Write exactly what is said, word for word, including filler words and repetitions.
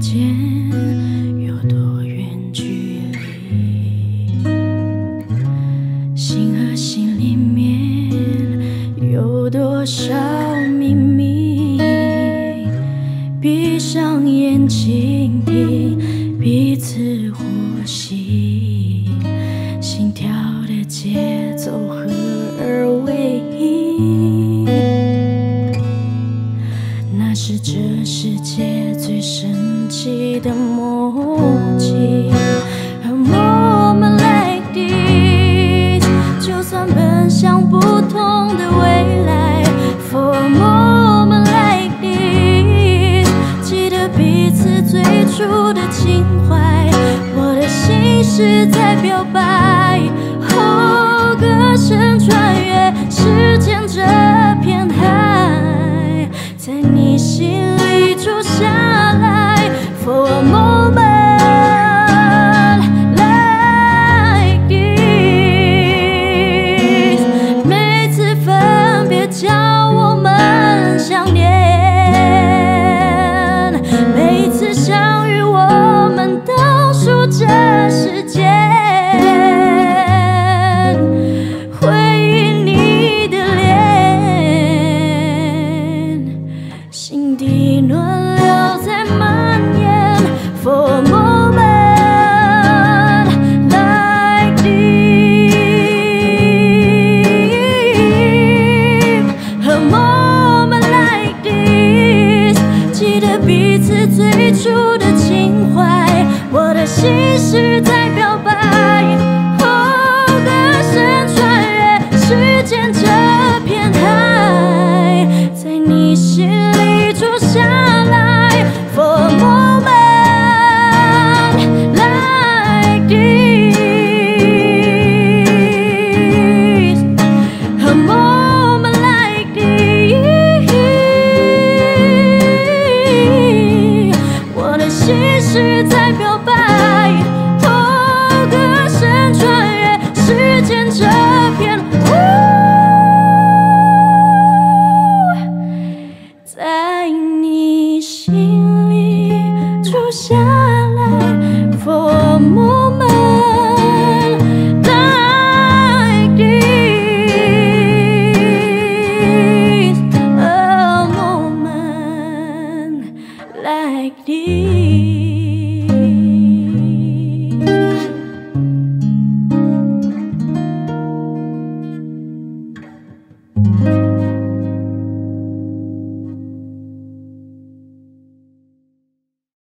间有多远距离？心和心里面有多少秘密？闭上眼睛，听彼此呼吸，心跳的节奏合二为一。那是这世界最深。 记得默契 ，A moment like this， 就算奔向不同的未来 ，For a moment like this， 记得彼此最初的情怀，我的心是在表白，哦，歌声穿越时间这片海，在你心里住下。 For a moment like this， 每次分别叫我们想念，每次相遇我们倒数着时间。 心事在表白，哦，歌声穿越时间这片海，在你心里住下来。For a moment like this， a moment like this， 我的心事在表白。 下来 ，For a moment like this， a moment like this。